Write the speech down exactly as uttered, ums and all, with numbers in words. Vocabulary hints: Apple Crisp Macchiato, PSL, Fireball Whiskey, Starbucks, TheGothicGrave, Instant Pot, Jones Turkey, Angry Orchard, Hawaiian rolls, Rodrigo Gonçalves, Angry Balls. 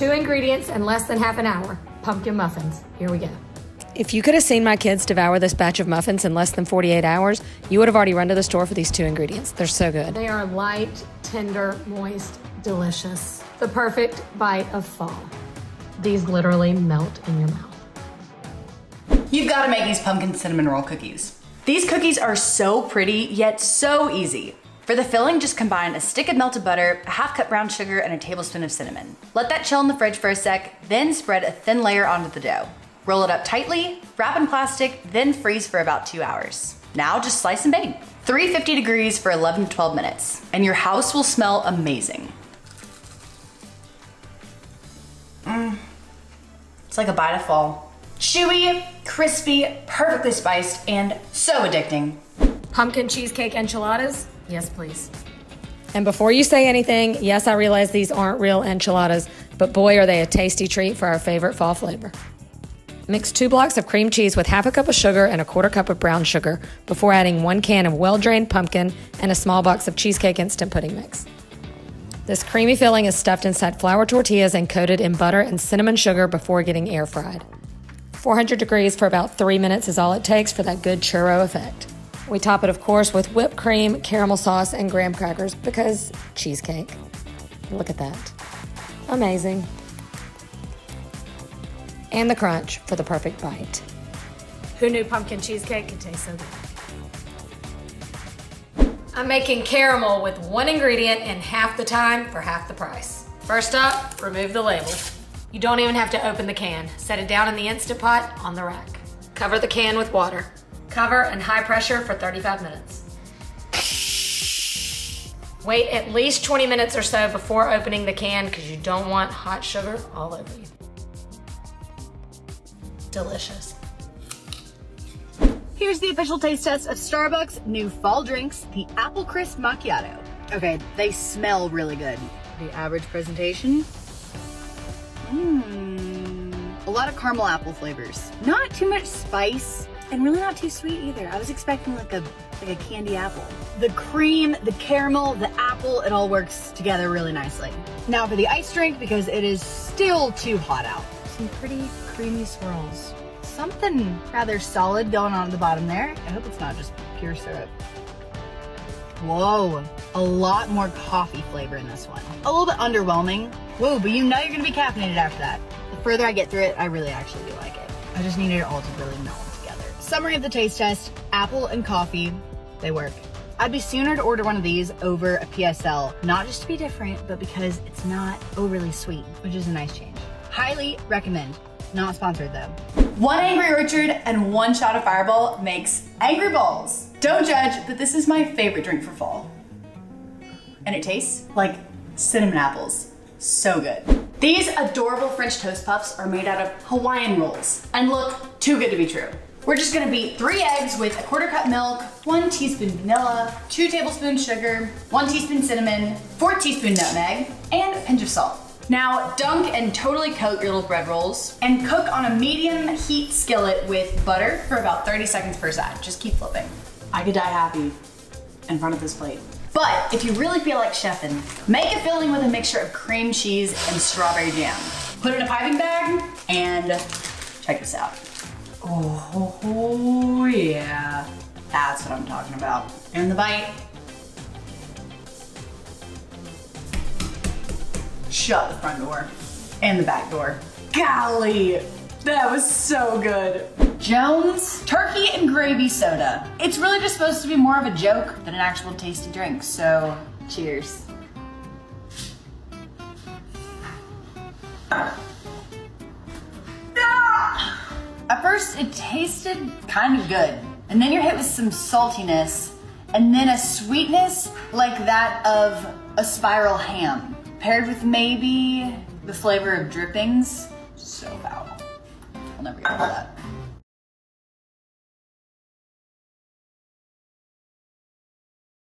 Two ingredients and less than half an hour. Pumpkin muffins. Here we go. If you could have seen my kids devour this batch of muffins in less than forty-eight hours, you would have already run to the store for these two ingredients. They're so good. They are light, tender, moist, delicious. The perfect bite of fall. These literally melt in your mouth. You've got to make these pumpkin cinnamon roll cookies. These cookies are so pretty, yet so easy. For the filling, just combine a stick of melted butter, a half cup brown sugar, and a tablespoon of cinnamon. Let that chill in the fridge for a sec, then spread a thin layer onto the dough. Roll it up tightly, wrap in plastic, then freeze for about two hours. Now just slice and bake. three fifty degrees for eleven to twelve minutes, and your house will smell amazing. Mm. It's like a bite of fall. Chewy, crispy, perfectly spiced, and so addicting. Pumpkin cheesecake enchiladas? Yes, please. And before you say anything, yes, I realize these aren't real enchiladas, but boy, are they a tasty treat for our favorite fall flavor. Mix two blocks of cream cheese with half a cup of sugar and a quarter cup of brown sugar before adding one can of well-drained pumpkin and a small box of cheesecake instant pudding mix. This creamy filling is stuffed inside flour tortillas and coated in butter and cinnamon sugar before getting air fried. four hundred degrees for about three minutes is all it takes for that good churro effect. We top it, of course, with whipped cream, caramel sauce, and graham crackers because cheesecake. Look at that. Amazing. And the crunch for the perfect bite. Who knew pumpkin cheesecake could taste so good? I'm making caramel with one ingredient and half the time for half the price. First up, remove the label. You don't even have to open the can. Set it down in the Instant Pot on the rack. Cover the can with water. Cover and high pressure for thirty-five minutes. Wait at least twenty minutes or so before opening the can because you don't want hot sugar all over you. Delicious. Here's the official taste test of Starbucks' new fall drinks, the Apple Crisp Macchiato. Okay, they smell really good. The average presentation. Mmm. A lot of caramel apple flavors. Not too much spice. And really not too sweet either. I was expecting like a like a candy apple. The cream, the caramel, the apple, it all works together really nicely. Now for the ice drink, because it is still too hot out. Some pretty creamy swirls. Something rather solid going on at the bottom there. I hope it's not just pure syrup. Whoa, a lot more coffee flavor in this one. A little bit underwhelming. Whoa, but you know you're gonna be caffeinated after that. The further I get through it, I really actually do like it. I just needed it all to really melt. Summary of the taste test, apple and coffee, they work. I'd be sooner to order one of these over a P S L, not just to be different, but because it's not overly sweet, which is a nice change. Highly recommend, not sponsored though. One Angry Orchard and one shot of Fireball makes Angry Balls. Don't judge, but this is my favorite drink for fall. And it tastes like cinnamon apples, so good. These adorable French toast puffs are made out of Hawaiian rolls and look too good to be true. We're just gonna beat three eggs with a quarter cup milk, one teaspoon vanilla, two tablespoons sugar, one teaspoon cinnamon, four teaspoon nutmeg, and a pinch of salt. Now dunk and totally coat your little bread rolls and cook on a medium heat skillet with butter for about thirty seconds per side. Just keep flipping. I could die happy in front of this plate. But if you really feel like chefing, make a filling with a mixture of cream cheese and strawberry jam. Put it in a piping bag and check this out. Oh, oh, oh, yeah. That's what I'm talking about. And the bite. Shut the front door and the back door. Golly, that was so good. Jones Turkey and Gravy Soda. It's really just supposed to be more of a joke than an actual tasty drink, so cheers. At first, it tasted kind of good, and then you're hit with some saltiness, and then a sweetness like that of a spiral ham, paired with maybe the flavor of drippings. So foul. I'll never get over that.